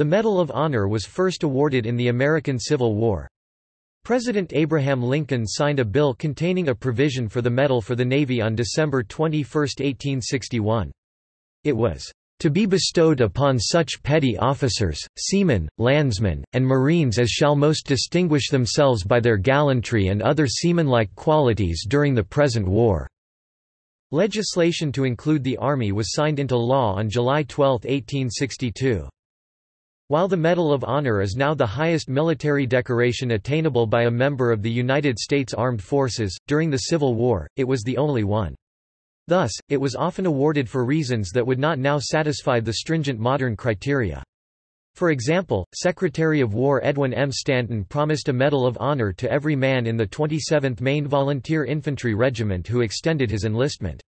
The Medal of Honor was first awarded in the American Civil War. President Abraham Lincoln signed a bill containing a provision for the medal for the Navy on December 21, 1861. It was to be bestowed upon such petty officers, seamen, landsmen, and marines as shall most distinguish themselves by their gallantry and other seamanlike qualities during the present war." Legislation to include the Army was signed into law on July 12, 1862. While the Medal of Honor is now the highest military decoration attainable by a member of the United States Armed Forces, during the Civil War, it was the only one. Thus, it was often awarded for reasons that would not now satisfy the stringent modern criteria. For example, Secretary of War Edwin M. Stanton promised a Medal of Honor to every man in the 27th Maine Volunteer Infantry Regiment who extended his enlistment.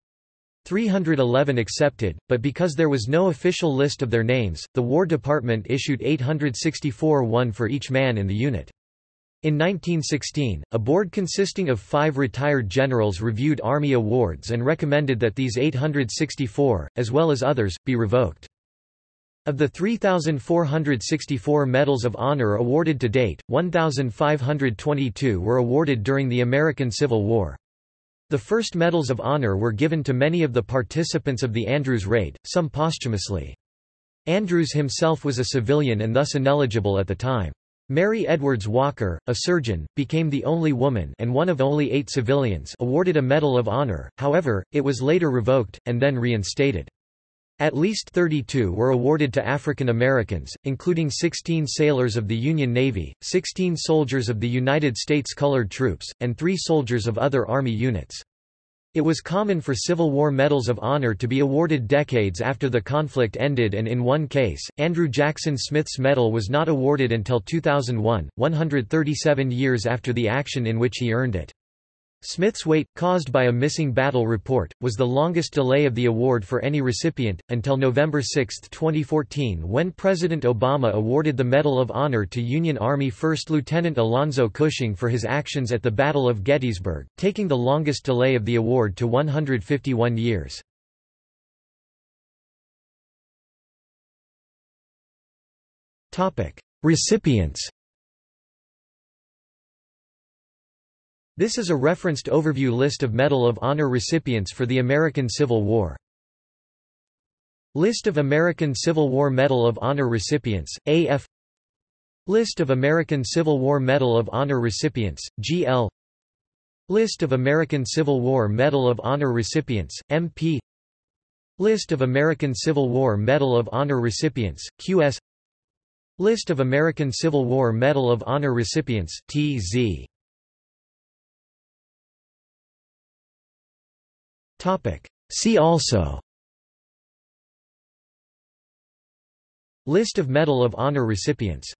311 accepted, but because there was no official list of their names, the War Department issued 864, one for each man in the unit. In 1916, a board consisting of 5 retired generals reviewed Army awards and recommended that these 864, as well as others, be revoked. Of the 3,464 Medals of Honor awarded to date, 1,522 were awarded during the American Civil War. The first Medals of Honor were given to many of the participants of the Andrews Raid, some posthumously. Andrews himself was a civilian and thus ineligible at the time. Mary Edwards Walker, a surgeon, became the only woman and one of only 8 civilians awarded a Medal of Honor, however, it was later revoked, and then reinstated. At least 32 were awarded to African Americans, including 16 sailors of the Union Navy, 16 soldiers of the United States Colored Troops, and 3 soldiers of other Army units. It was common for Civil War Medals of Honor to be awarded decades after the conflict ended, and in one case, Andrew Jackson Smith's medal was not awarded until 2001, 137 years after the action in which he earned it. Smith's wait, caused by a missing battle report, was the longest delay of the award for any recipient, until November 6, 2014, when President Obama awarded the Medal of Honor to Union Army First Lieutenant Alonzo Cushing for his actions at the Battle of Gettysburg, taking the longest delay of the award to 151 years. Recipients. This is a referenced overview list of Medal of Honor recipients for the American Civil War. List of American Civil War Medal of Honor recipients, AF. List of American Civil War Medal of Honor recipients, GL. List of American Civil War Medal of Honor recipients, MP. List of American Civil War Medal of Honor recipients, QS. List of American Civil War Medal of Honor recipients, TZ. See also: List of Medal of Honor recipients.